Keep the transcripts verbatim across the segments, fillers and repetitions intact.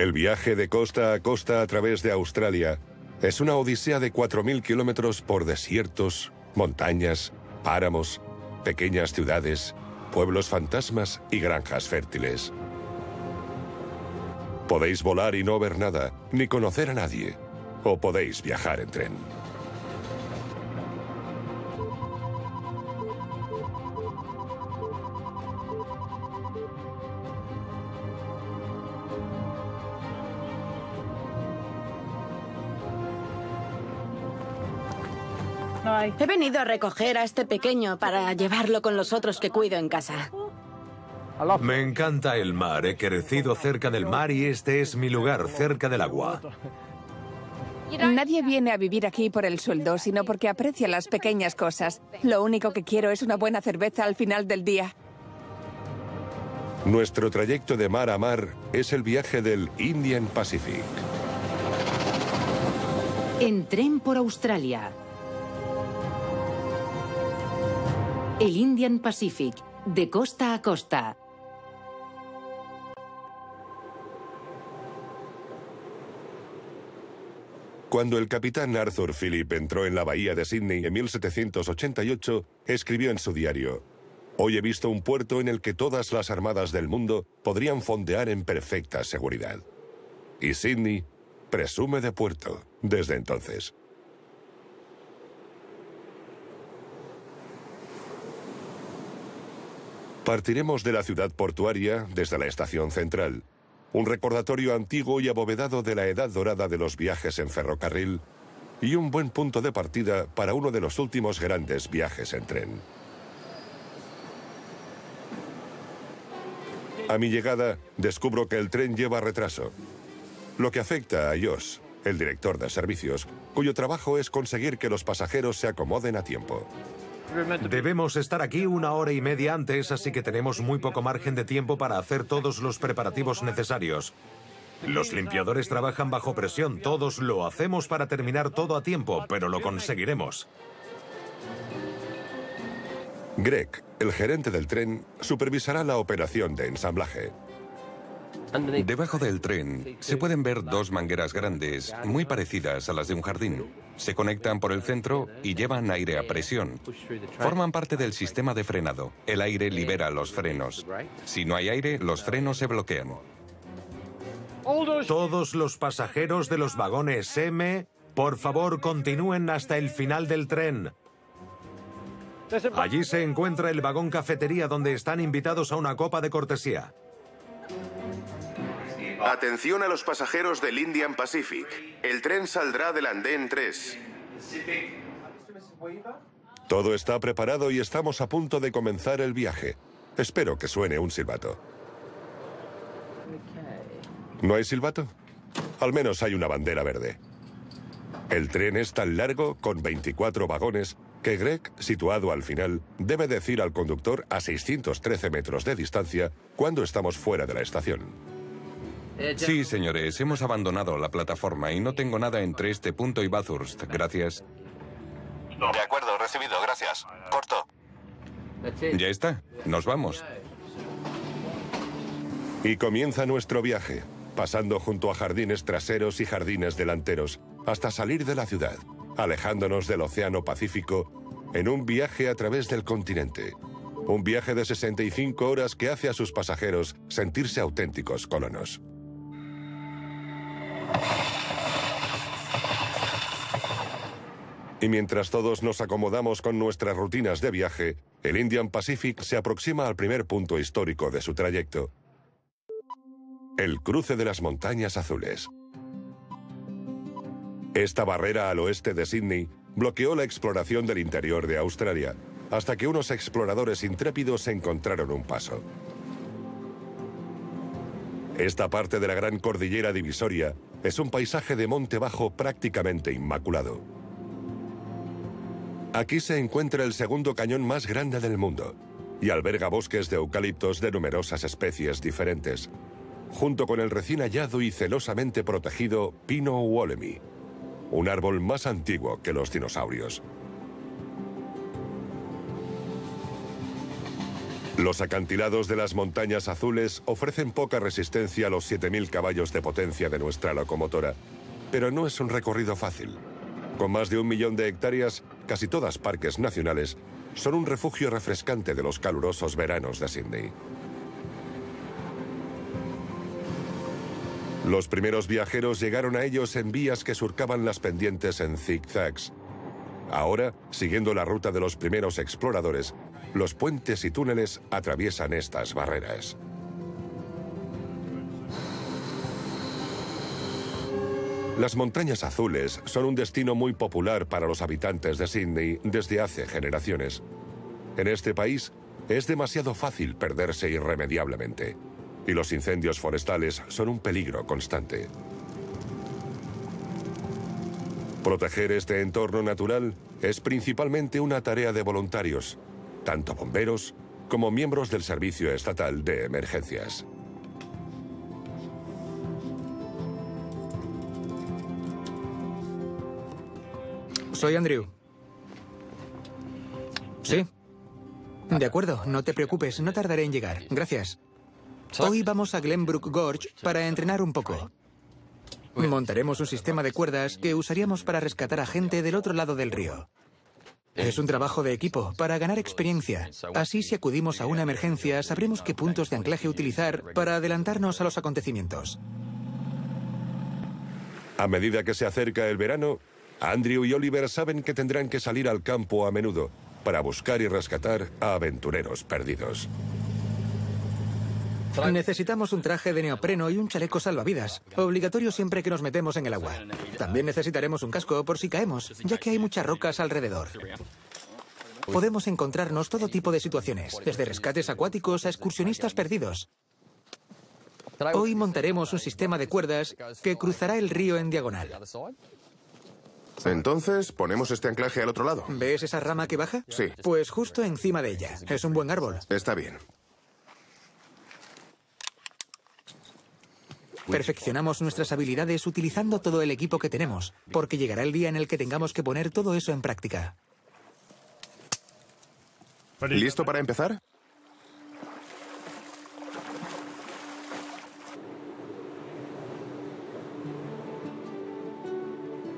El viaje de costa a costa a través de Australia es una odisea de cuatro mil kilómetros por desiertos, montañas, páramos, pequeñas ciudades, pueblos fantasmas y granjas fértiles. Podéis volar y no ver nada, ni conocer a nadie, o podéis viajar en tren. He venido a recoger a este pequeño para llevarlo con los otros que cuido en casa. Me encanta el mar, he crecido cerca del mar y este es mi lugar, cerca del agua. Nadie viene a vivir aquí por el sueldo, sino porque aprecia las pequeñas cosas. Lo único que quiero es una buena cerveza al final del día. Nuestro trayecto de mar a mar es el viaje del Indian Pacific. En tren por Australia. El Indian Pacific, de costa a costa. Cuando el capitán Arthur Phillip entró en la bahía de Sydney en mil setecientos ochenta y ocho, escribió en su diario: «Hoy he visto un puerto en el que todas las armadas del mundo podrían fondear en perfecta seguridad». Y Sydney presume de puerto desde entonces. Partiremos de la ciudad portuaria desde la estación central, un recordatorio antiguo y abovedado de la edad dorada de los viajes en ferrocarril y un buen punto de partida para uno de los últimos grandes viajes en tren. A mi llegada, descubro que el tren lleva retraso, lo que afecta a Josh, el director de servicios, cuyo trabajo es conseguir que los pasajeros se acomoden a tiempo. Debemos estar aquí una hora y media antes, así que tenemos muy poco margen de tiempo para hacer todos los preparativos necesarios. Los limpiadores trabajan bajo presión, todos lo hacemos para terminar todo a tiempo, pero lo conseguiremos. Greg, el gerente del tren, supervisará la operación de ensamblaje. Debajo del tren se pueden ver dos mangueras grandes, muy parecidas a las de un jardín. Se conectan por el centro y llevan aire a presión. Forman parte del sistema de frenado. El aire libera los frenos. Si no hay aire, los frenos se bloquean. Todos los pasajeros de los vagones M, por favor, continúen hasta el final del tren. Allí se encuentra el vagón cafetería donde están invitados a una copa de cortesía. Atención a los pasajeros del Indian Pacific. El tren saldrá del andén tres. Todo está preparado y estamos a punto de comenzar el viaje. Espero que suene un silbato. ¿No hay silbato? Al menos hay una bandera verde. El tren es tan largo, con veinticuatro vagones, que Greg, situado al final, debe decir al conductor a seiscientos trece metros de distancia cuando estamos fuera de la estación. Sí, señores, hemos abandonado la plataforma y no tengo nada entre este punto y Bathurst, gracias. De acuerdo, recibido, gracias. Corto. Ya está, nos vamos. Y comienza nuestro viaje, pasando junto a jardines traseros y jardines delanteros, hasta salir de la ciudad, alejándonos del Océano Pacífico, en un viaje a través del continente. Un viaje de sesenta y cinco horas que hace a sus pasajeros sentirse auténticos colonos. Y mientras todos nos acomodamos con nuestras rutinas de viaje, el Indian Pacific se aproxima al primer punto histórico de su trayecto: el cruce de las Montañas Azules. Esta barrera al oeste de Sydney bloqueó la exploración del interior de Australia, hasta que unos exploradores intrépidos encontraron un paso. Esta parte de la gran cordillera divisoria es un paisaje de monte bajo prácticamente inmaculado. Aquí se encuentra el segundo cañón más grande del mundo y alberga bosques de eucaliptos de numerosas especies diferentes, junto con el recién hallado y celosamente protegido pino wollemi, un árbol más antiguo que los dinosaurios. Los acantilados de las montañas azules ofrecen poca resistencia a los siete mil caballos de potencia de nuestra locomotora, pero no es un recorrido fácil. Con más de un millón de hectáreas, casi todas parques nacionales, son un refugio refrescante de los calurosos veranos de Sydney. Los primeros viajeros llegaron a ellos en vías que surcaban las pendientes en zigzags. Ahora, siguiendo la ruta de los primeros exploradores, los puentes y túneles atraviesan estas barreras. Las montañas azules son un destino muy popular para los habitantes de Sydney desde hace generaciones. En este país es demasiado fácil perderse irremediablemente, y los incendios forestales son un peligro constante. Proteger este entorno natural es principalmente una tarea de voluntarios, tanto bomberos como miembros del Servicio Estatal de Emergencias. Soy Andrew. ¿Sí? De acuerdo, no te preocupes, no tardaré en llegar. Gracias. Hoy vamos a Glenbrook Gorge para entrenar un poco. Montaremos un sistema de cuerdas que usaríamos para rescatar a gente del otro lado del río. Es un trabajo de equipo para ganar experiencia. Así, si acudimos a una emergencia, sabremos qué puntos de anclaje utilizar para adelantarnos a los acontecimientos. A medida que se acerca el verano, Andrew y Oliver saben que tendrán que salir al campo a menudo para buscar y rescatar a aventureros perdidos. Necesitamos un traje de neopreno y un chaleco salvavidas, obligatorio siempre que nos metemos en el agua. También necesitaremos un casco por si caemos, ya que hay muchas rocas alrededor. Podemos encontrarnos todo tipo de situaciones, desde rescates acuáticos a excursionistas perdidos. Hoy montaremos un sistema de cuerdas que cruzará el río en diagonal. Entonces, ponemos este anclaje al otro lado. ¿Ves esa rama que baja? Sí. Pues justo encima de ella. Es un buen árbol. Está bien. Perfeccionamos nuestras habilidades utilizando todo el equipo que tenemos, porque llegará el día en el que tengamos que poner todo eso en práctica. ¿Listo para empezar?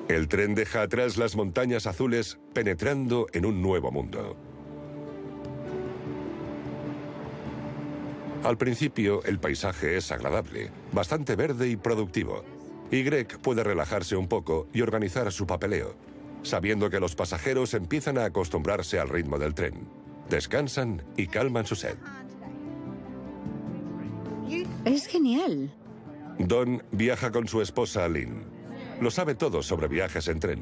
El tren deja atrás las montañas azules, penetrando en un nuevo mundo. Al principio, el paisaje es agradable, bastante verde y productivo, y Greg puede relajarse un poco y organizar su papeleo, sabiendo que los pasajeros empiezan a acostumbrarse al ritmo del tren. Descansan y calman su sed. Es genial. Don viaja con su esposa, Lynn. Lo sabe todo sobre viajes en tren,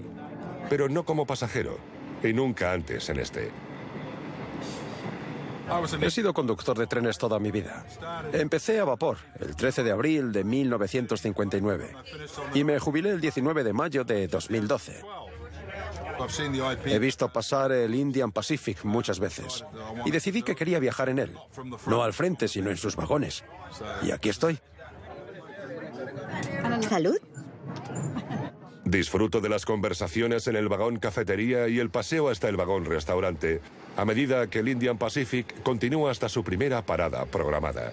pero no como pasajero, y nunca antes en este. He sido conductor de trenes toda mi vida. Empecé a vapor el trece de abril de mil novecientos cincuenta y nueve y me jubilé el diecinueve de mayo de dos mil doce. He visto pasar el Indian Pacific muchas veces y decidí que quería viajar en él, no al frente, sino en sus vagones. Y aquí estoy. ¿Salud? Disfruto de las conversaciones en el vagón cafetería y el paseo hasta el vagón restaurante, a medida que el Indian Pacific continúa hasta su primera parada programada.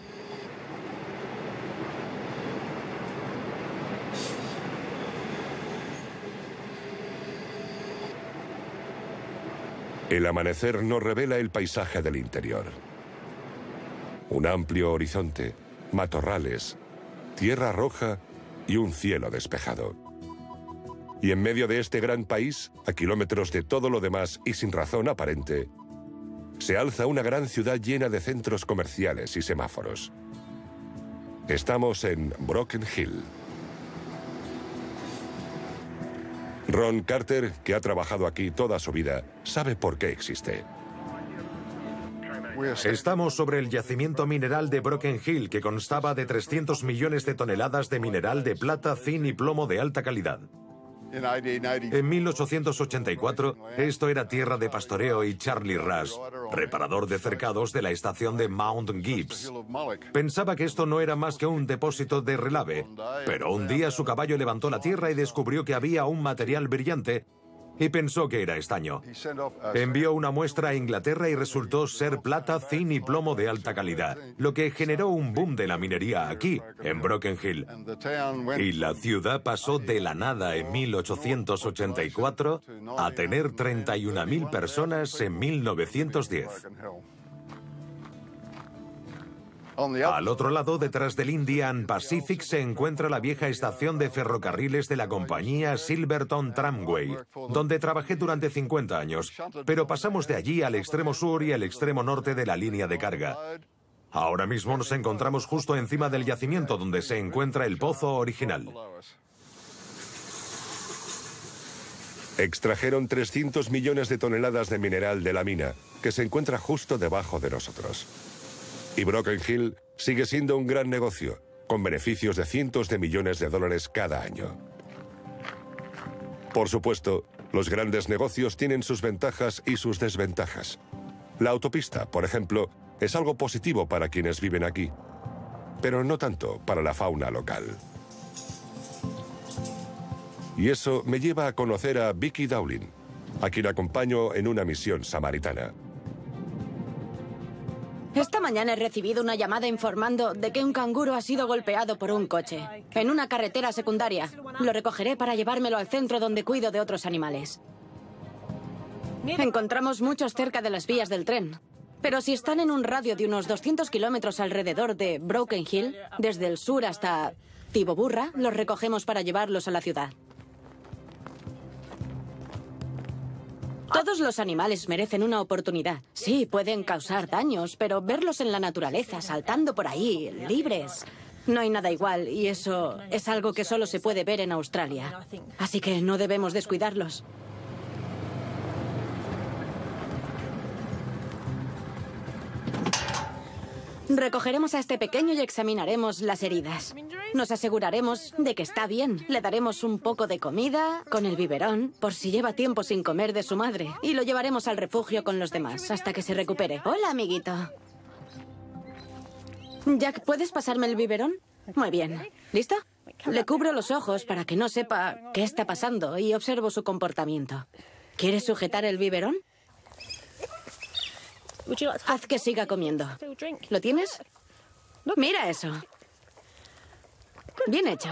El amanecer nos revela el paisaje del interior. Un amplio horizonte, matorrales, tierra roja y un cielo despejado. Y en medio de este gran país, a kilómetros de todo lo demás y sin razón aparente, se alza una gran ciudad llena de centros comerciales y semáforos. Estamos en Broken Hill. Ron Carter, que ha trabajado aquí toda su vida, sabe por qué existe. Estamos sobre el yacimiento mineral de Broken Hill, que constaba de trescientos millones de toneladas de mineral de plata, zinc y plomo de alta calidad. En mil ochocientos ochenta y cuatro, esto era tierra de pastoreo y Charlie Rush, reparador de cercados de la estación de Mount Gibbs, pensaba que esto no era más que un depósito de relave, pero un día su caballo levantó la tierra y descubrió que había un material brillante y pensó que era estaño. Envió una muestra a Inglaterra y resultó ser plata, zinc y plomo de alta calidad, lo que generó un boom de la minería aquí, en Broken Hill. Y la ciudad pasó de la nada en mil ochocientos ochenta y cuatro a tener treinta y una mil personas en mil novecientos diez. Al otro lado, detrás del Indian Pacific, se encuentra la vieja estación de ferrocarriles de la compañía Silverton Tramway, donde trabajé durante cincuenta años, pero pasamos de allí al extremo sur y al extremo norte de la línea de carga. Ahora mismo nos encontramos justo encima del yacimiento donde se encuentra el pozo original. Extrajeron trescientos millones de toneladas de mineral de la mina, que se encuentra justo debajo de nosotros. Y Broken Hill sigue siendo un gran negocio, con beneficios de cientos de millones de dólares cada año. Por supuesto, los grandes negocios tienen sus ventajas y sus desventajas. La autopista, por ejemplo, es algo positivo para quienes viven aquí, pero no tanto para la fauna local. Y eso me lleva a conocer a Vicky Dowling, a quien acompaño en una misión samaritana. Esta mañana he recibido una llamada informando de que un canguro ha sido golpeado por un coche en una carretera secundaria. Lo recogeré para llevármelo al centro donde cuido de otros animales. Encontramos muchos cerca de las vías del tren, pero si están en un radio de unos doscientos kilómetros alrededor de Broken Hill, desde el sur hasta Tiboburra, los recogemos para llevarlos a la ciudad. Todos los animales merecen una oportunidad. Sí, pueden causar daños, pero verlos en la naturaleza, saltando por ahí, libres, no hay nada igual, y eso es algo que solo se puede ver en Australia. Así que no debemos descuidarlos. Recogeremos a este pequeño y examinaremos las heridas. Nos aseguraremos de que está bien. Le daremos un poco de comida con el biberón, por si lleva tiempo sin comer de su madre. Y lo llevaremos al refugio con los demás, hasta que se recupere. Hola, amiguito. Jack, ¿puedes pasarme el biberón? Muy bien. ¿Listo? Le cubro los ojos para que no sepa qué está pasando y observo su comportamiento. ¿Quieres sujetar el biberón? Haz que siga comiendo. ¿Lo tienes? Mira eso. Bien hecho.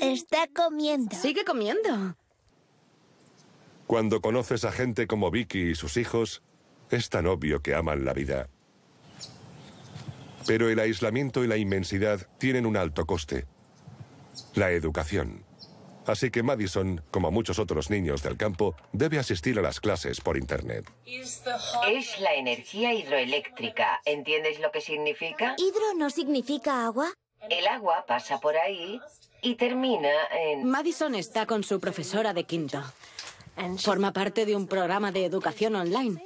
Está comiendo. Sigue comiendo. Cuando conoces a gente como Vicky y sus hijos, es tan obvio que aman la vida. Pero el aislamiento y la inmensidad tienen un alto coste: la educación. Así que Madison, como muchos otros niños del campo, debe asistir a las clases por Internet. Es la energía hidroeléctrica. ¿Entiendes lo que significa? ¿Hidro no significa agua? El agua pasa por ahí y termina en... Madison está con su profesora de quinto. Forma parte de un programa de educación online.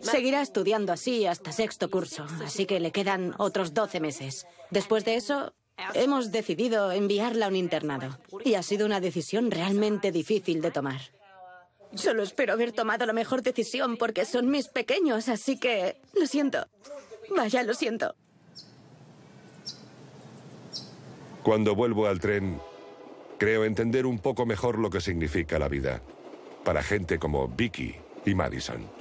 Seguirá estudiando así hasta sexto curso, así que le quedan otros doce meses. Después de eso... hemos decidido enviarla a un internado y ha sido una decisión realmente difícil de tomar. Solo espero haber tomado la mejor decisión porque son mis pequeños, así que... lo siento. Vaya, lo siento. Cuando vuelvo al tren, creo entender un poco mejor lo que significa la vida para gente como Vicky y Madison.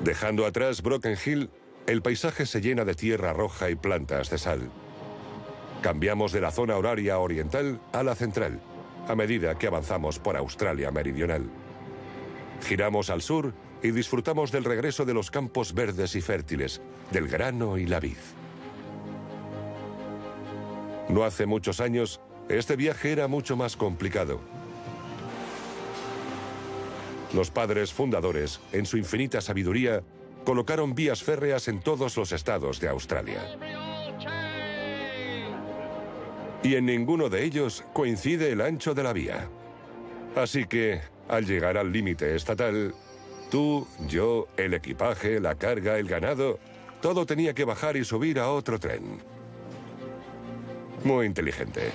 Dejando atrás Broken Hill, el paisaje se llena de tierra roja y plantas de sal. Cambiamos de la zona horaria oriental a la central, a medida que avanzamos por Australia meridional. Giramos al sur y disfrutamos del regreso de los campos verdes y fértiles, del grano y la vid. No hace muchos años, este viaje era mucho más complicado. Los padres fundadores, en su infinita sabiduría, colocaron vías férreas en todos los estados de Australia. Y en ninguno de ellos coincide el ancho de la vía. Así que, al llegar al límite estatal, tú, yo, el equipaje, la carga, el ganado, todo tenía que bajar y subir a otro tren. Muy inteligente.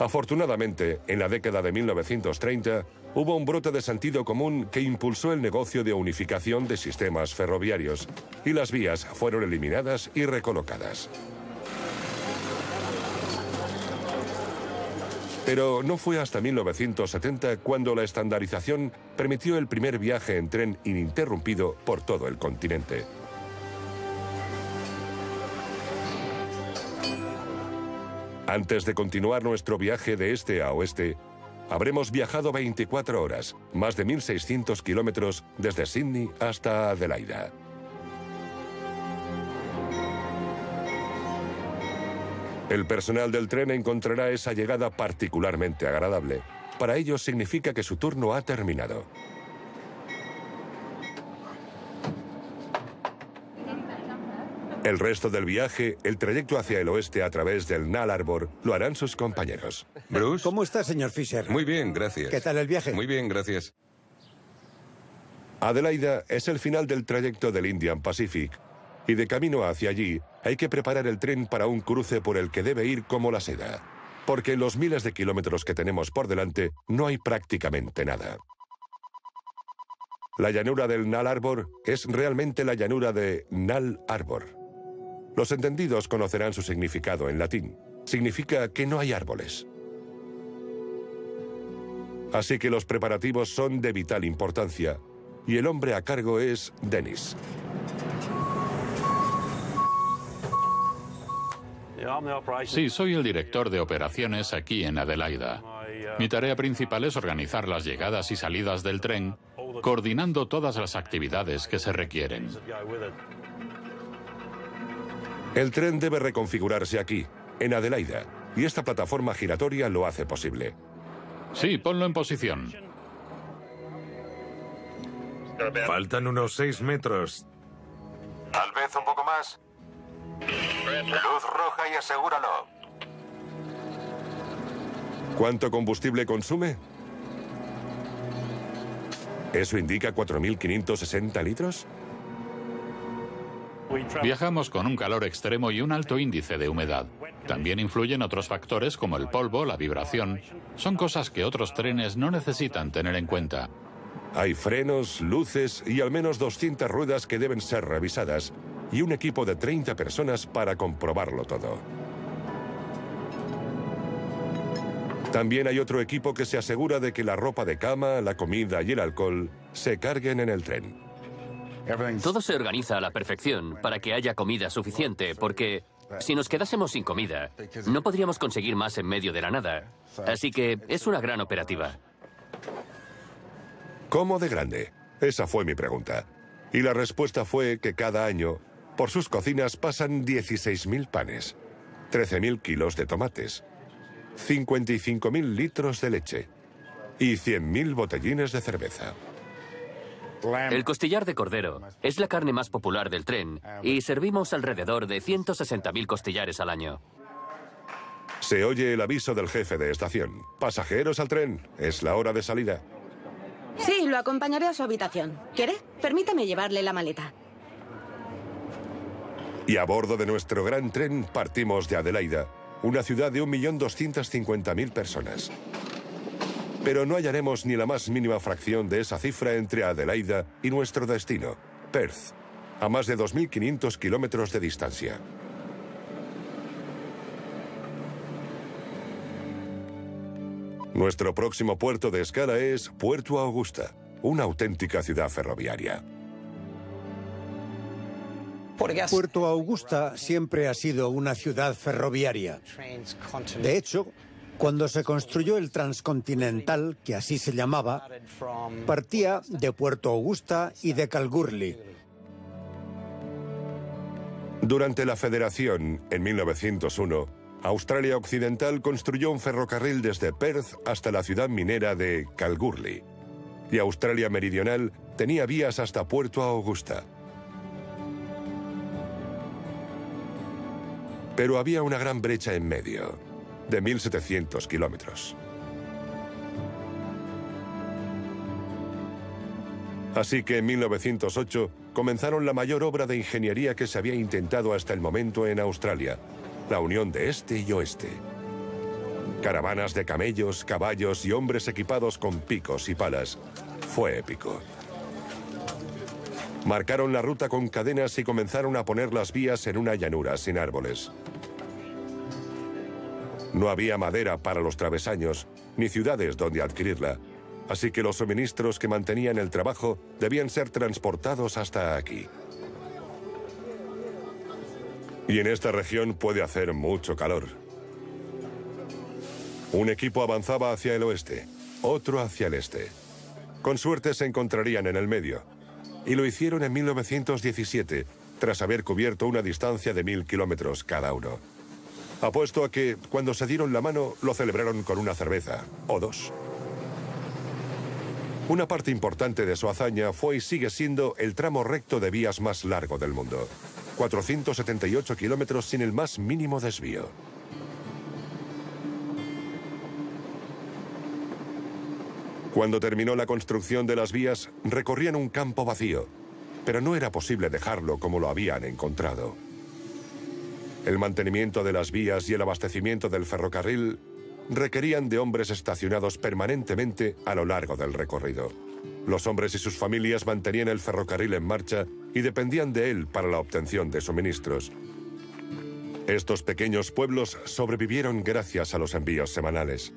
Afortunadamente, en la década de mil novecientos treinta, hubo un brote de sentido común que impulsó el negocio de unificación de sistemas ferroviarios, y las vías fueron eliminadas y recolocadas. Pero no fue hasta mil novecientos setenta cuando la estandarización permitió el primer viaje en tren ininterrumpido por todo el continente. Antes de continuar nuestro viaje de este a oeste, habremos viajado veinticuatro horas, más de mil seiscientos kilómetros desde Sydney hasta Adelaida. El personal del tren encontrará esa llegada particularmente agradable. Para ellos significa que su turno ha terminado. El resto del viaje, el trayecto hacia el oeste a través del Nullarbor, lo harán sus compañeros. Bruce. ¿Cómo está, señor Fisher? Muy bien, gracias. ¿Qué tal el viaje? Muy bien, gracias. Adelaida es el final del trayecto del Indian Pacific. Y de camino hacia allí, hay que preparar el tren para un cruce por el que debe ir como la seda, porque en los miles de kilómetros que tenemos por delante no hay prácticamente nada. La llanura del Nullarbor es realmente la llanura de Nullarbor. Los entendidos conocerán su significado en latín. Significa que no hay árboles. Así que los preparativos son de vital importancia, y el hombre a cargo es Dennis. Sí, soy el director de operaciones aquí en Adelaida. Mi tarea principal es organizar las llegadas y salidas del tren, coordinando todas las actividades que se requieren. El tren debe reconfigurarse aquí, en Adelaida, y esta plataforma giratoria lo hace posible. Sí, ponlo en posición. Faltan unos seis metros. Tal vez un poco más. Luz roja y asegúralo. ¿Cuánto combustible consume? ¿Eso indica cuatro mil quinientos sesenta litros? Viajamos con un calor extremo y un alto índice de humedad. También influyen otros factores como el polvo, la vibración. Son cosas que otros trenes no necesitan tener en cuenta. Hay frenos, luces y al menos doscientas ruedas que deben ser revisadas, y un equipo de treinta personas para comprobarlo todo. También hay otro equipo que se asegura de que la ropa de cama, la comida y el alcohol se carguen en el tren. Todo se organiza a la perfección para que haya comida suficiente, porque si nos quedásemos sin comida, no podríamos conseguir más en medio de la nada. Así que es una gran operativa. ¿Cómo de grande? Esa fue mi pregunta. Y la respuesta fue que cada año, por sus cocinas pasan dieciséis mil panes, trece mil kilos de tomates, cincuenta y cinco mil litros de leche y cien mil botellines de cerveza. El costillar de cordero es la carne más popular del tren y servimos alrededor de ciento sesenta mil costillares al año. Se oye el aviso del jefe de estación. Pasajeros al tren, es la hora de salida. Sí, lo acompañaré a su habitación. ¿Quiere? Permítame llevarle la maleta. Y a bordo de nuestro gran tren partimos de Adelaida, una ciudad de un millón doscientas cincuenta mil personas. Pero no hallaremos ni la más mínima fracción de esa cifra entre Adelaida y nuestro destino, Perth, a más de dos mil quinientos kilómetros de distancia. Nuestro próximo puerto de escala es Puerto Augusta, una auténtica ciudad ferroviaria. Puerto Augusta siempre ha sido una ciudad ferroviaria. De hecho, cuando se construyó el transcontinental, que así se llamaba, partía de Puerto Augusta y de Kalgoorlie. Durante la Federación, en mil novecientos uno, Australia Occidental construyó un ferrocarril desde Perth hasta la ciudad minera de Kalgoorlie. Y Australia Meridional tenía vías hasta Puerto Augusta. Pero había una gran brecha en medio, de mil setecientos kilómetros. Así que en mil novecientos ocho comenzaron la mayor obra de ingeniería que se había intentado hasta el momento en Australia: la unión de este y oeste. Caravanas de camellos, caballos y hombres equipados con picos y palas. Fue épico. Marcaron la ruta con cadenas y comenzaron a poner las vías en una llanura sin árboles. No había madera para los travesaños, ni ciudades donde adquirirla, así que los suministros que mantenían el trabajo debían ser transportados hasta aquí. Y en esta región puede hacer mucho calor. Un equipo avanzaba hacia el oeste, otro hacia el este. Con suerte se encontrarían en el medio. Y lo hicieron en mil novecientos diecisiete, tras haber cubierto una distancia de mil kilómetros cada uno. Apuesto a que, cuando se dieron la mano, lo celebraron con una cerveza, o dos. Una parte importante de su hazaña fue y sigue siendo el tramo recto de vías más largo del mundo. cuatrocientos setenta y ocho kilómetros sin el más mínimo desvío. Cuando terminó la construcción de las vías, recorrían un campo vacío, pero no era posible dejarlo como lo habían encontrado. El mantenimiento de las vías y el abastecimiento del ferrocarril requerían de hombres estacionados permanentemente a lo largo del recorrido. Los hombres y sus familias mantenían el ferrocarril en marcha y dependían de él para la obtención de suministros. Estos pequeños pueblos sobrevivieron gracias a los envíos semanales.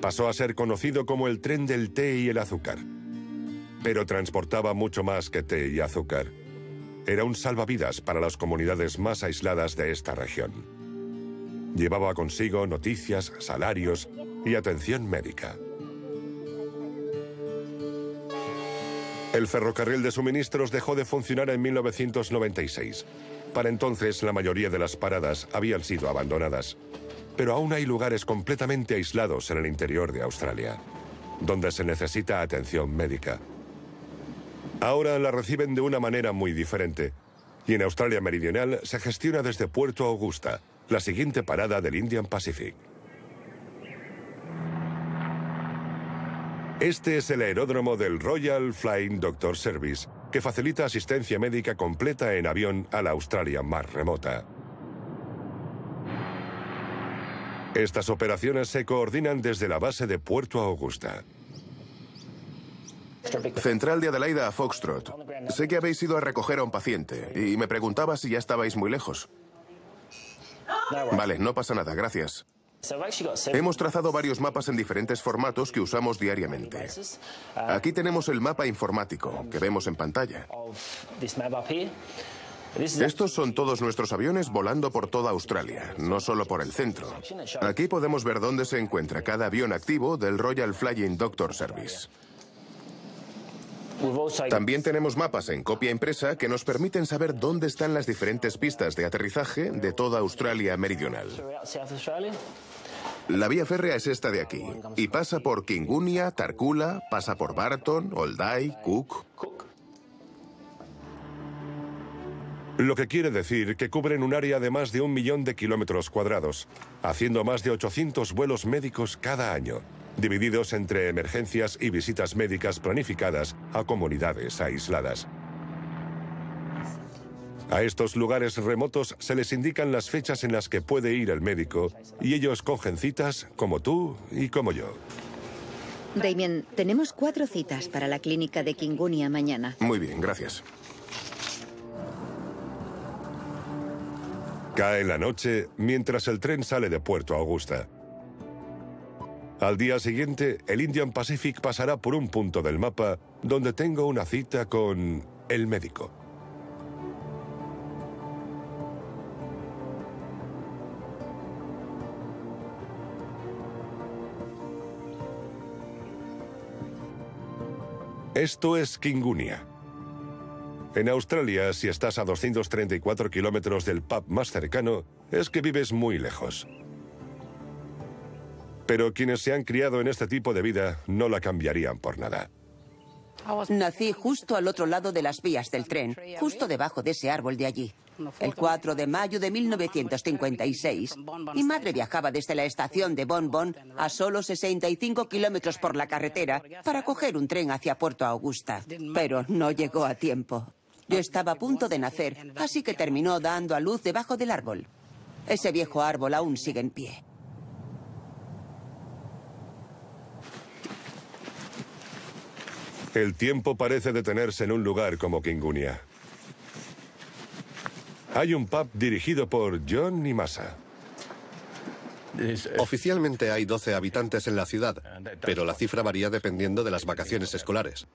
Pasó a ser conocido como el tren del té y el azúcar. Pero transportaba mucho más que té y azúcar. Era un salvavidas para las comunidades más aisladas de esta región. Llevaba consigo noticias, salarios y atención médica. El ferrocarril de suministros dejó de funcionar en mil novecientos noventa y seis. Para entonces, la mayoría de las paradas habían sido abandonadas. Pero aún hay lugares completamente aislados en el interior de Australia, donde se necesita atención médica. Ahora la reciben de una manera muy diferente, y en Australia Meridional se gestiona desde Puerto Augusta, la siguiente parada del Indian Pacific. Este es el aeródromo del Royal Flying Doctor Service, que facilita asistencia médica completa en avión a la Australia más remota. Estas operaciones se coordinan desde la base de Puerto Augusta. Central de Adelaida a Foxtrot. Sé que habéis ido a recoger a un paciente y me preguntaba si ya estabais muy lejos. Vale, no pasa nada, gracias. Hemos trazado varios mapas en diferentes formatos que usamos diariamente. Aquí tenemos el mapa informático que vemos en pantalla. Estos son todos nuestros aviones volando por toda Australia, no solo por el centro. Aquí podemos ver dónde se encuentra cada avión activo del Royal Flying Doctor Service. También tenemos mapas en copia impresa que nos permiten saber dónde están las diferentes pistas de aterrizaje de toda Australia Meridional. La vía férrea es esta de aquí, y pasa por Kingunia, Tarcoola, pasa por Barton, Oldai, Cook. Lo que quiere decir que cubren un área de más de un millón de kilómetros cuadrados, haciendo más de ochocientos vuelos médicos cada año, divididos entre emergencias y visitas médicas planificadas a comunidades aisladas. A estos lugares remotos se les indican las fechas en las que puede ir el médico y ellos cogen citas como tú y como yo. Damien, tenemos cuatro citas para la clínica de Kingunia mañana. Muy bien, gracias. Cae la noche mientras el tren sale de Puerto Augusta. Al día siguiente, el Indian Pacific pasará por un punto del mapa donde tengo una cita con el médico. Esto es Kingunia. En Australia, si estás a doscientos treinta y cuatro kilómetros del pub más cercano, es que vives muy lejos. Pero quienes se han criado en este tipo de vida no la cambiarían por nada. Nací justo al otro lado de las vías del tren, justo debajo de ese árbol de allí. El cuatro de mayo de mil novecientos cincuenta y seis, mi madre viajaba desde la estación de Bon Bon a solo sesenta y cinco kilómetros por la carretera para coger un tren hacia Puerto Augusta, pero no llegó a tiempo. Yo estaba a punto de nacer, así que terminó dando a luz debajo del árbol. Ese viejo árbol aún sigue en pie. El tiempo parece detenerse en un lugar como Kingunia. Hay un pub dirigido por John Nimasa. Oficialmente hay doce habitantes en la ciudad, pero la cifra varía dependiendo de las vacaciones escolares.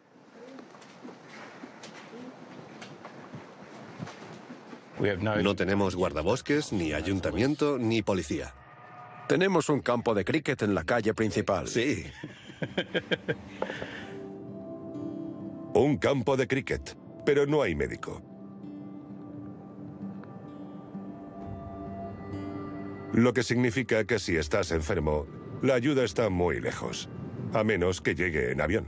No tenemos guardabosques, ni ayuntamiento, ni policía. Tenemos un campo de cricket en la calle principal. Sí. Un campo de cricket, pero no hay médico. Lo que significa que si estás enfermo, la ayuda está muy lejos, a menos que llegue en avión.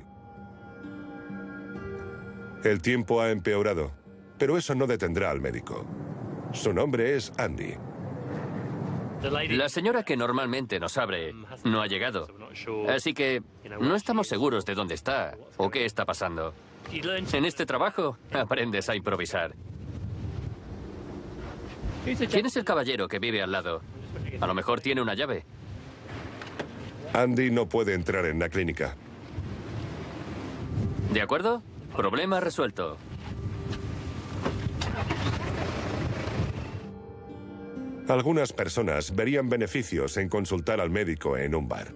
El tiempo ha empeorado, pero eso no detendrá al médico. Su nombre es Andy. La señora que normalmente nos abre no ha llegado, así que no estamos seguros de dónde está o qué está pasando. En este trabajo aprendes a improvisar. ¿Quién es el caballero que vive al lado? A lo mejor tiene una llave. Andy no puede entrar en la clínica. ¿De acuerdo? Problema resuelto. Algunas personas verían beneficios en consultar al médico en un bar.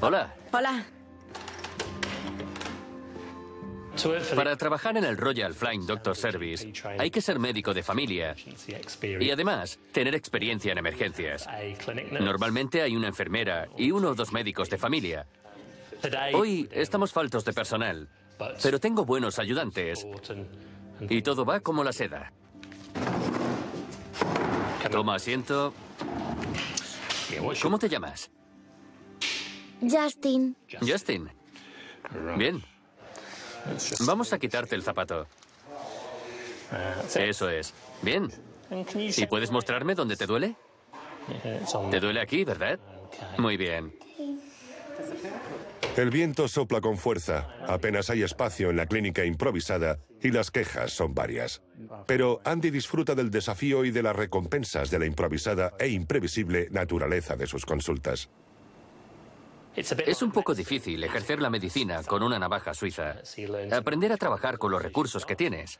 Hola. Hola. Para trabajar en el Royal Flying Doctor Service hay que ser médico de familia y además tener experiencia en emergencias. Normalmente hay una enfermera y uno o dos médicos de familia. Hoy estamos faltos de personal, pero tengo buenos ayudantes y todo va como la seda. Toma asiento. ¿Cómo te llamas? Justin. Justin. Bien. Vamos a quitarte el zapato. Eso es. Bien. ¿Y puedes mostrarme dónde te duele? Te duele aquí, ¿verdad? Muy bien. El viento sopla con fuerza. Apenas hay espacio en la clínica improvisada y las quejas son varias. Pero Andy disfruta del desafío y de las recompensas de la improvisada e imprevisible naturaleza de sus consultas. Es un poco difícil ejercer la medicina con una navaja suiza. Aprender a trabajar con los recursos que tienes.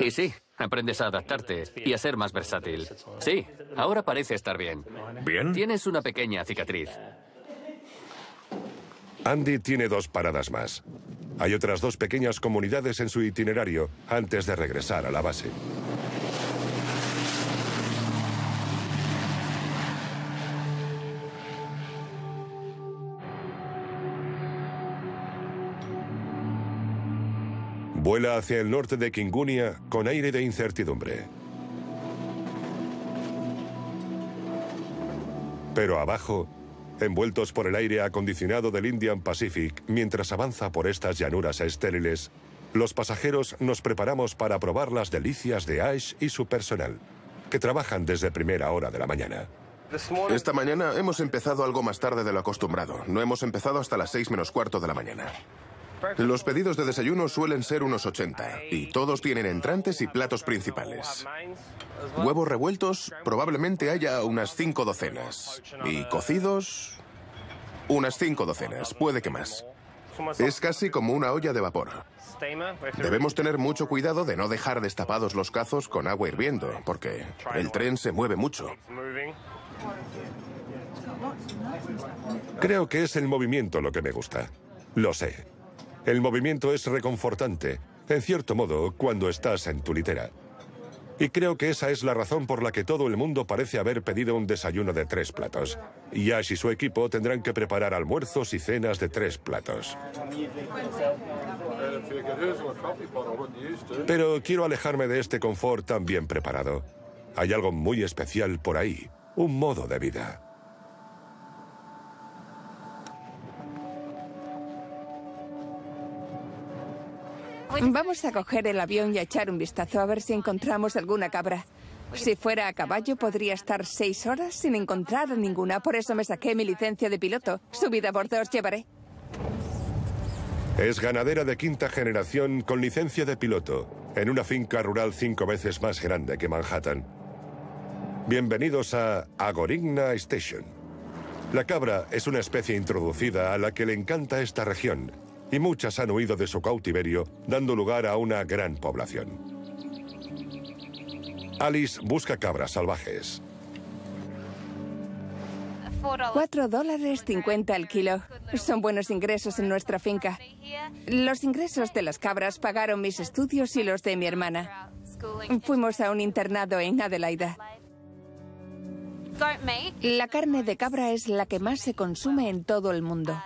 Y sí, aprendes a adaptarte y a ser más versátil. Sí, ahora parece estar bien. ¿Bien? Tienes una pequeña cicatriz. Andy tiene dos paradas más. Hay otras dos pequeñas comunidades en su itinerario antes de regresar a la base. Vuela hacia el norte de Kingunia con aire de incertidumbre. Pero abajo, envueltos por el aire acondicionado del Indian Pacific, mientras avanza por estas llanuras estériles, los pasajeros nos preparamos para probar las delicias de Ash y su personal, que trabajan desde primera hora de la mañana. Esta mañana hemos empezado algo más tarde de lo acostumbrado. No hemos empezado hasta las seis menos cuarto de la mañana. Los pedidos de desayuno suelen ser unos ochenta, y todos tienen entrantes y platos principales. Huevos revueltos, probablemente haya unas cinco docenas. Y cocidos, unas cinco docenas, puede que más. Es casi como una olla de vapor. Debemos tener mucho cuidado de no dejar destapados los cazos con agua hirviendo, porque el tren se mueve mucho. Creo que es el movimiento lo que me gusta. Lo sé. El movimiento es reconfortante, en cierto modo, cuando estás en tu litera. Y creo que esa es la razón por la que todo el mundo parece haber pedido un desayuno de tres platos. Y Ash y su equipo tendrán que preparar almuerzos y cenas de tres platos. Pero quiero alejarme de este confort tan bien preparado. Hay algo muy especial por ahí, un modo de vida. Vamos a coger el avión y a echar un vistazo a ver si encontramos alguna cabra. Si fuera a caballo podría estar seis horas sin encontrar ninguna, por eso me saqué mi licencia de piloto. Subida a bordo os llevaré. Es ganadera de quinta generación con licencia de piloto, en una finca rural cinco veces más grande que Manhattan. Bienvenidos a Agorigna Station. La cabra es una especie introducida a la que le encanta esta región. y muchas han huido de su cautiverio, dando lugar a una gran población. Alice busca cabras salvajes. cuatro dólares cincuenta al kilo. Son buenos ingresos en nuestra finca. Los ingresos de las cabras pagaron mis estudios y los de mi hermana. Fuimos a un internado en Adelaida. La carne de cabra es la que más se consume en todo el mundo.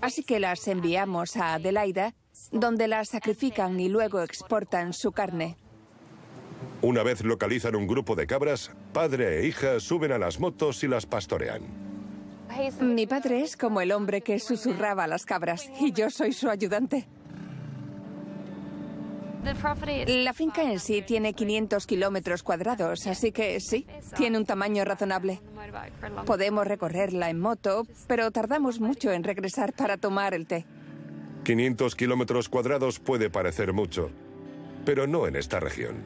Así que las enviamos a Adelaida, donde la sacrifican y luego exportan su carne. Una vez localizan un grupo de cabras, padre e hija suben a las motos y las pastorean. Mi padre es como el hombre que susurraba a las cabras, y yo soy su ayudante. La finca en sí tiene quinientos kilómetros cuadrados, así que sí, tiene un tamaño razonable. Podemos recorrerla en moto, pero tardamos mucho en regresar para tomar el té. quinientos kilómetros cuadrados puede parecer mucho, pero no en esta región.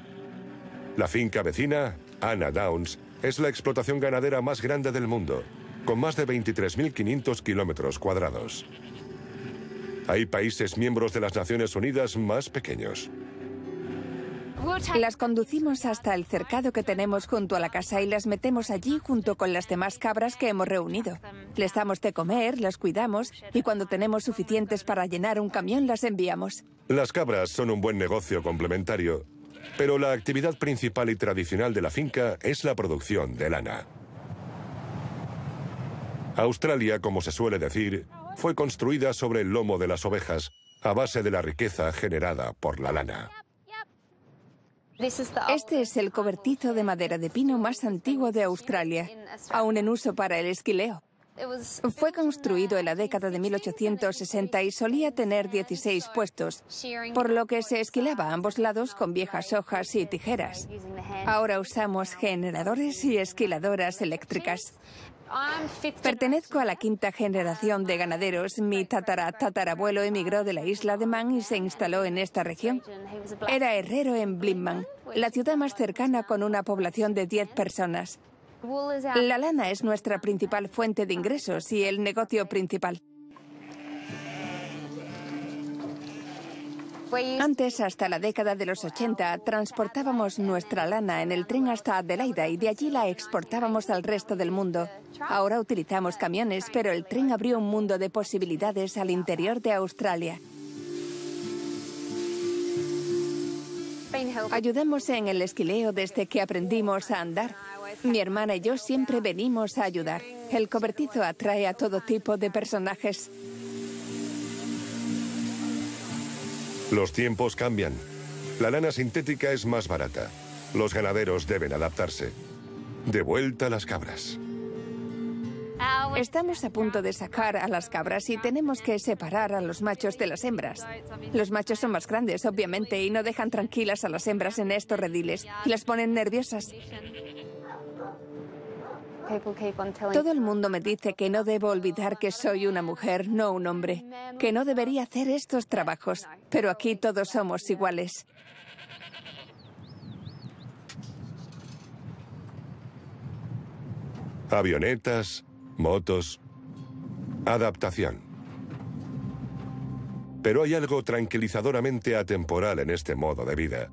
La finca vecina, Anna Downs, es la explotación ganadera más grande del mundo, con más de veintitrés mil quinientos kilómetros cuadrados. Hay países miembros de las Naciones Unidas más pequeños. Las conducimos hasta el cercado que tenemos junto a la casa y las metemos allí junto con las demás cabras que hemos reunido. Les damos de comer, las cuidamos y cuando tenemos suficientes para llenar un camión las enviamos. Las cabras son un buen negocio complementario, pero la actividad principal y tradicional de la finca es la producción de lana. Australia, como se suele decir, fue construida sobre el lomo de las ovejas, a base de la riqueza generada por la lana. Este es el cobertizo de madera de pino más antiguo de Australia, aún en uso para el esquileo. Fue construido en la década de mil ochocientos sesenta y solía tener dieciséis puestos, por lo que se esquilaba a ambos lados con viejas hojas y tijeras. Ahora usamos generadores y esquiladoras eléctricas. Pertenezco a la quinta generación de ganaderos. Mi tatara-tatarabuelo emigró de la isla de Man y se instaló en esta región. Era herrero en Blinman, la ciudad más cercana con una población de diez personas. La lana es nuestra principal fuente de ingresos y el negocio principal. Antes, hasta la década de los ochenta, transportábamos nuestra lana en el tren hasta Adelaida y de allí la exportábamos al resto del mundo. Ahora utilizamos camiones, pero el tren abrió un mundo de posibilidades al interior de Australia. Ayudamos en el esquileo desde que aprendimos a andar. Mi hermana y yo siempre venimos a ayudar. El cobertizo atrae a todo tipo de personajes. Los tiempos cambian. La lana sintética es más barata. Los ganaderos deben adaptarse. De vuelta a las cabras. Estamos a punto de sacar a las cabras y tenemos que separar a los machos de las hembras. Los machos son más grandes, obviamente, y no dejan tranquilas a las hembras en estos rediles y las ponen nerviosas. Todo el mundo me dice que no debo olvidar que soy una mujer, no un hombre, que no debería hacer estos trabajos, pero aquí todos somos iguales. Avionetas, motos, adaptación. Pero hay algo tranquilizadoramente atemporal en este modo de vida,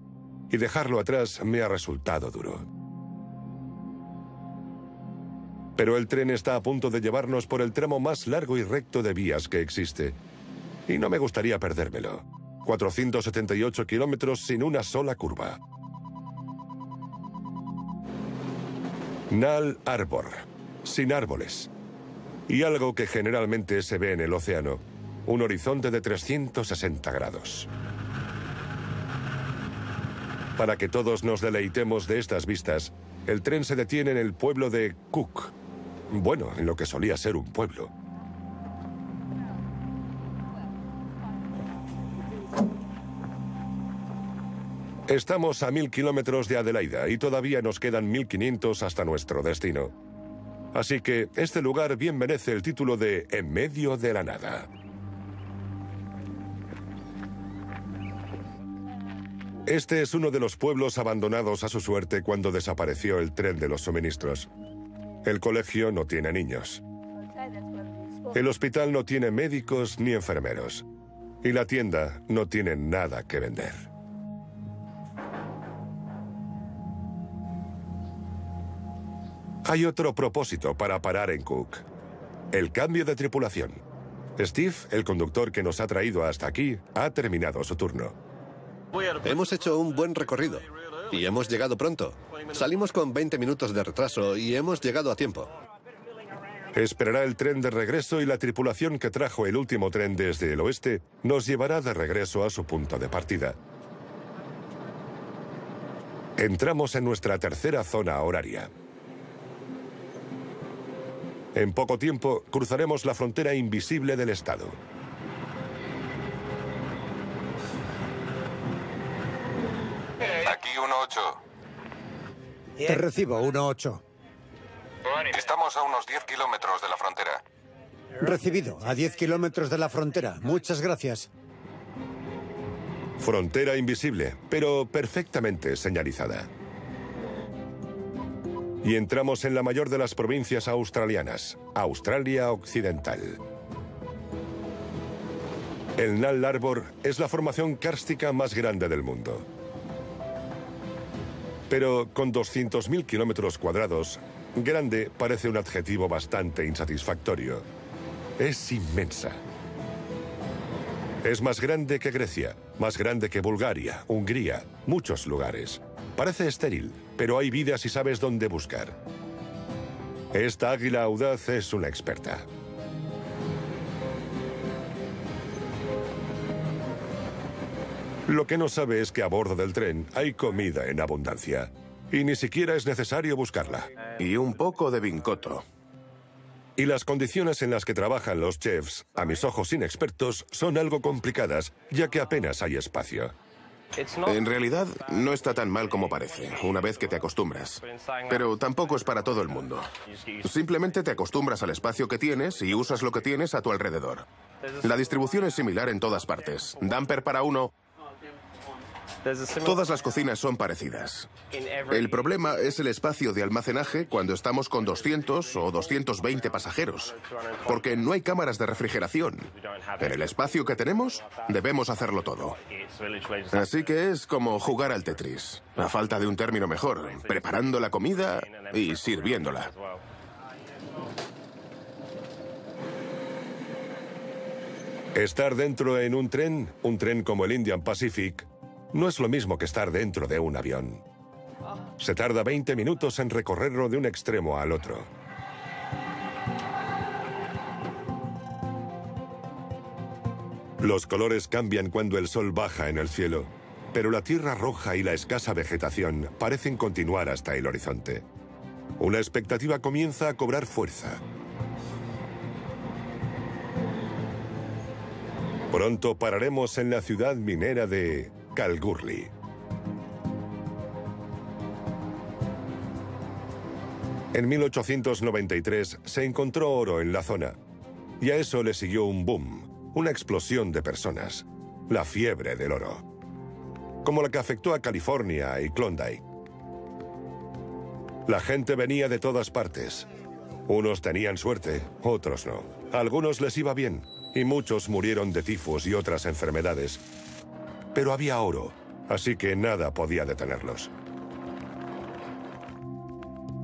y dejarlo atrás me ha resultado duro. Pero el tren está a punto de llevarnos por el tramo más largo y recto de vías que existe. Y no me gustaría perdérmelo. cuatrocientos setenta y ocho kilómetros sin una sola curva. Nullarbor, sin árboles. Y algo que generalmente se ve en el océano, un horizonte de trescientos sesenta grados. Para que todos nos deleitemos de estas vistas, el tren se detiene en el pueblo de Cook. Bueno, en lo que solía ser un pueblo. Estamos a mil kilómetros de Adelaida y todavía nos quedan mil quinientos hasta nuestro destino. Así que este lugar bien merece el título de En medio de la nada. Este es uno de los pueblos abandonados a su suerte cuando desapareció el tren de los suministros. El colegio no tiene niños. El hospital no tiene médicos ni enfermeros. Y la tienda no tiene nada que vender. Hay otro propósito para parar en Cook. El cambio de tripulación. Steve, el conductor que nos ha traído hasta aquí, ha terminado su turno. Hemos hecho un buen recorrido. Y hemos llegado pronto. Salimos con veinte minutos de retraso y hemos llegado a tiempo. Esperará el tren de regreso y la tripulación que trajo el último tren desde el oeste nos llevará de regreso a su punto de partida. Entramos en nuestra tercera zona horaria. En poco tiempo cruzaremos la frontera invisible del estado. Aquí uno ocho. Te recibo, uno ocho. Estamos a unos diez kilómetros de la frontera. Recibido, a diez kilómetros de la frontera. Muchas gracias. Frontera invisible, pero perfectamente señalizada. Y entramos en la mayor de las provincias australianas, Australia Occidental. El Nullarbor es la formación kárstica más grande del mundo. Pero con doscientos mil kilómetros cuadrados, grande parece un adjetivo bastante insatisfactorio. Es inmensa. Es más grande que Grecia, más grande que Bulgaria, Hungría, muchos lugares. Parece estéril, pero hay vida si sabes dónde buscar. Esta águila audaz es una experta. Lo que no sabe es que a bordo del tren hay comida en abundancia. Y ni siquiera es necesario buscarla. Y un poco de vincoto. Y las condiciones en las que trabajan los chefs, a mis ojos inexpertos, son algo complicadas, ya que apenas hay espacio. En realidad, no está tan mal como parece, una vez que te acostumbras. Pero tampoco es para todo el mundo. Simplemente te acostumbras al espacio que tienes y usas lo que tienes a tu alrededor. La distribución es similar en todas partes. Damper para uno... Todas las cocinas son parecidas. El problema es el espacio de almacenaje cuando estamos con doscientos o doscientos veinte pasajeros, porque no hay cámaras de refrigeración. En el espacio que tenemos, debemos hacerlo todo. Así que es como jugar al Tetris, a falta de un término mejor, preparando la comida y sirviéndola. Estar dentro en un tren, un tren como el Indian Pacific, no es lo mismo que estar dentro de un avión. Se tarda veinte minutos en recorrerlo de un extremo al otro. Los colores cambian cuando el sol baja en el cielo, pero la tierra roja y la escasa vegetación parecen continuar hasta el horizonte. Una expectativa comienza a cobrar fuerza. Pronto pararemos en la ciudad minera de... Kalgoorlie. En mil ochocientos noventa y tres se encontró oro en la zona, y a eso le siguió un boom, una explosión de personas, la fiebre del oro, como la que afectó a California y Klondike. La gente venía de todas partes. Unos tenían suerte, otros no. A algunos les iba bien, y muchos murieron de tifus y otras enfermedades. Pero había oro, así que nada podía detenerlos.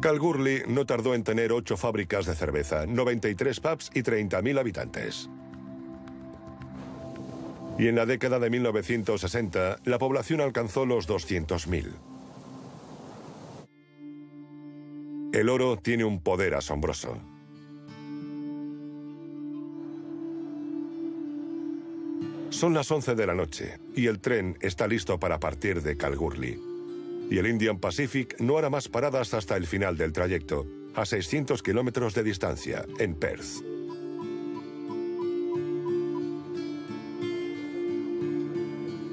Kalgoorlie no tardó en tener ocho fábricas de cerveza, noventa y tres pubs y treinta mil habitantes. Y en la década de mil novecientos sesenta, la población alcanzó los doscientos mil. El oro tiene un poder asombroso. Son las once de la noche y el tren está listo para partir de Kalgoorlie. Y el Indian Pacific no hará más paradas hasta el final del trayecto, a seiscientos kilómetros de distancia, en Perth.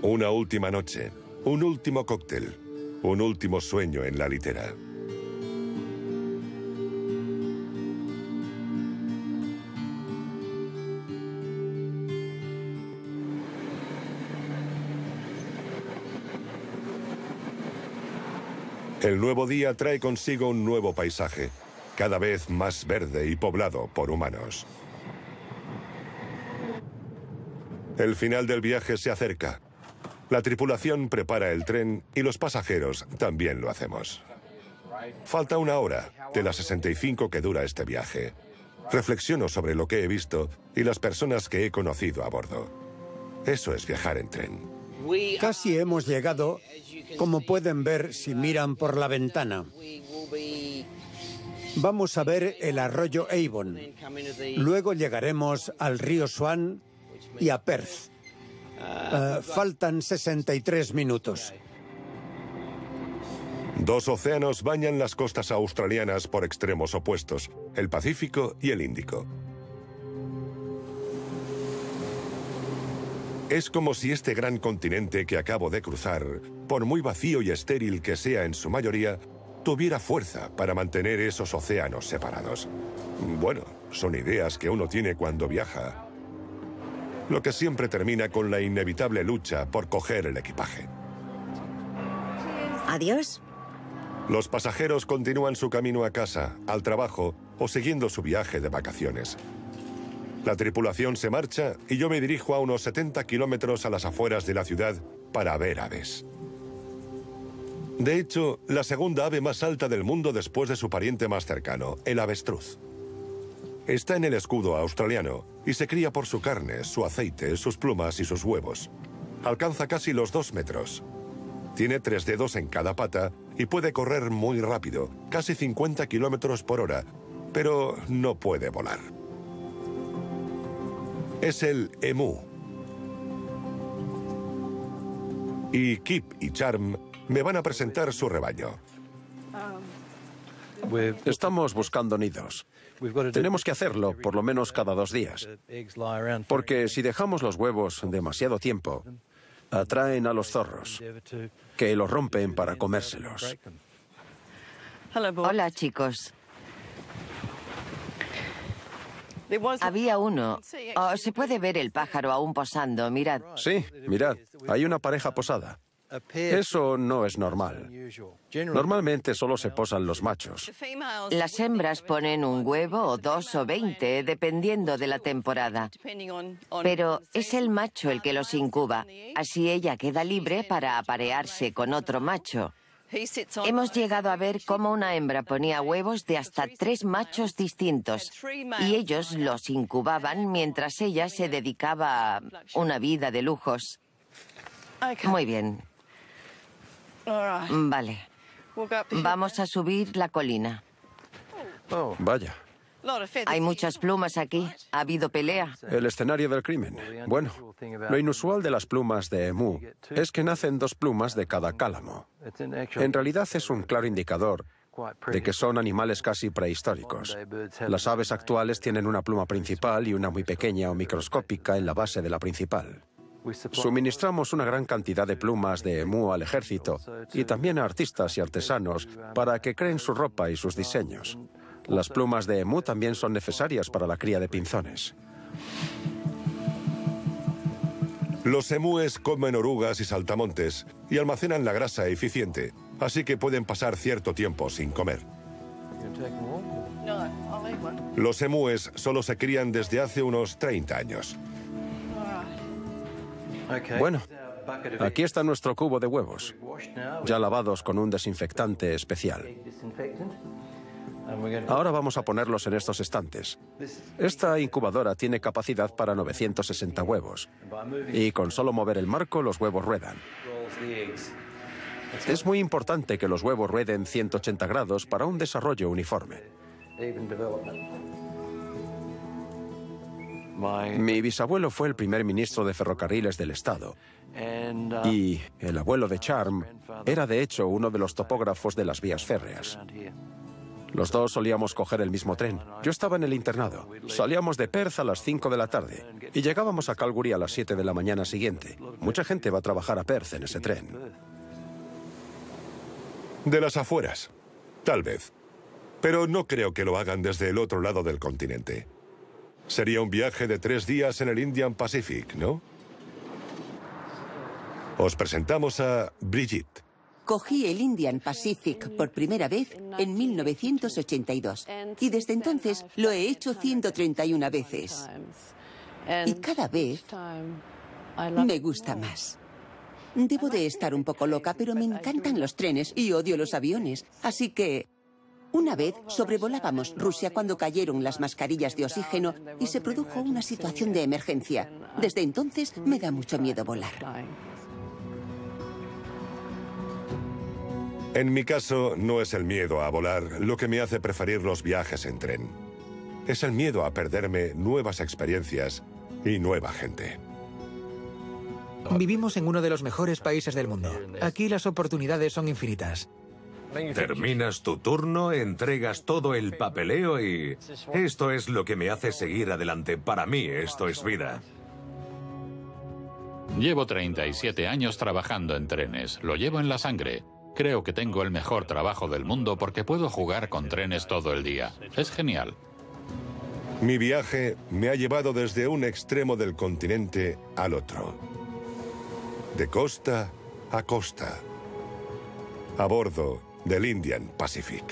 Una última noche, un último cóctel, un último sueño en la litera. El nuevo día trae consigo un nuevo paisaje, cada vez más verde y poblado por humanos. El final del viaje se acerca. La tripulación prepara el tren y los pasajeros también lo hacemos. Falta una hora de las sesenta y cinco que dura este viaje. Reflexiono sobre lo que he visto y las personas que he conocido a bordo. Eso es viajar en tren. Casi hemos llegado, como pueden ver si miran por la ventana. Vamos a ver el arroyo Avon. Luego llegaremos al río Swan y a Perth. Uh, faltan sesenta y tres minutos. Dos océanos bañan las costas australianas por extremos opuestos, el Pacífico y el Índico. Es como si este gran continente que acabo de cruzar, por muy vacío y estéril que sea en su mayoría, tuviera fuerza para mantener esos océanos separados. Bueno, son ideas que uno tiene cuando viaja, lo que siempre termina con la inevitable lucha por coger el equipaje. Adiós. Los pasajeros continúan su camino a casa, al trabajo o siguiendo su viaje de vacaciones. La tripulación se marcha y yo me dirijo a unos setenta kilómetros a las afueras de la ciudad para ver aves. De hecho, la segunda ave más alta del mundo después de su pariente más cercano, el avestruz. Está en el escudo australiano y se cría por su carne, su aceite, sus plumas y sus huevos. Alcanza casi los dos metros. Tiene tres dedos en cada pata y puede correr muy rápido, casi cincuenta kilómetros por hora, pero no puede volar. Es el emú. Y Kip y Charm me van a presentar su rebaño. Estamos buscando nidos. Tenemos que hacerlo por lo menos cada dos días, porque si dejamos los huevos demasiado tiempo, atraen a los zorros, que los rompen para comérselos. Hola, chicos. Había uno. Oh, se puede ver el pájaro aún posando, mirad. Sí, mirad, hay una pareja posada. Eso no es normal. Normalmente solo se posan los machos. Las hembras ponen un huevo o dos o veinte, dependiendo de la temporada. Pero es el macho el que los incuba. Así ella queda libre para aparearse con otro macho. Hemos llegado a ver cómo una hembra ponía huevos de hasta tres machos distintos y ellos los incubaban mientras ella se dedicaba a una vida de lujos. Muy bien. Vale. Vamos a subir la colina. Oh, vaya. Hay muchas plumas aquí. Ha habido pelea. El escenario del crimen. Bueno, lo inusual de las plumas de emú es que nacen dos plumas de cada cálamo. En realidad es un claro indicador de que son animales casi prehistóricos. Las aves actuales tienen una pluma principal y una muy pequeña o microscópica en la base de la principal. Suministramos una gran cantidad de plumas de emú al ejército y también a artistas y artesanos para que creen su ropa y sus diseños. Las plumas de emú también son necesarias para la cría de pinzones. Los emúes comen orugas y saltamontes y almacenan la grasa eficiente, así que pueden pasar cierto tiempo sin comer. Los emúes solo se crían desde hace unos treinta años. Bueno, aquí está nuestro cubo de huevos, ya lavados con un desinfectante especial. Ahora vamos a ponerlos en estos estantes. Esta incubadora tiene capacidad para novecientos sesenta huevos y con solo mover el marco los huevos ruedan. Es muy importante que los huevos rueden ciento ochenta grados para un desarrollo uniforme. Mi bisabuelo fue el primer ministro de ferrocarriles del estado y el abuelo de Charm era de hecho uno de los topógrafos de las vías férreas. Los dos solíamos coger el mismo tren. Yo estaba en el internado. Salíamos de Perth a las cinco de la tarde y llegábamos a Kalgoorlie a las siete de la mañana siguiente. Mucha gente va a trabajar a Perth en ese tren. De las afueras, tal vez, pero no creo que lo hagan desde el otro lado del continente. Sería un viaje de tres días en el Indian Pacific, ¿no? Os presentamos a Brigitte. Cogí el Indian Pacific por primera vez en mil novecientos ochenta y dos y desde entonces lo he hecho ciento treinta y una veces. Y cada vez Me gusta más. Debo de estar un poco loca, pero me encantan los trenes y odio los aviones. Así que... Una vez sobrevolábamos Rusia cuando cayeron las mascarillas de oxígeno y se produjo una situación de emergencia. Desde entonces me da mucho miedo volar. En mi caso, no es el miedo a volar lo que me hace preferir los viajes en tren. Es el miedo a perderme nuevas experiencias y nueva gente. Vivimos en uno de los mejores países del mundo. Aquí las oportunidades son infinitas. Terminas tu turno, entregas todo el papeleo y... Esto es lo que me hace seguir adelante. Para mí esto es vida. Llevo treinta y siete años trabajando en trenes. Lo llevo en la sangre. Creo que tengo el mejor trabajo del mundo porque puedo jugar con trenes todo el día. Es genial. Mi viaje me ha llevado desde un extremo del continente al otro. De costa a costa. A bordo del Indian Pacific.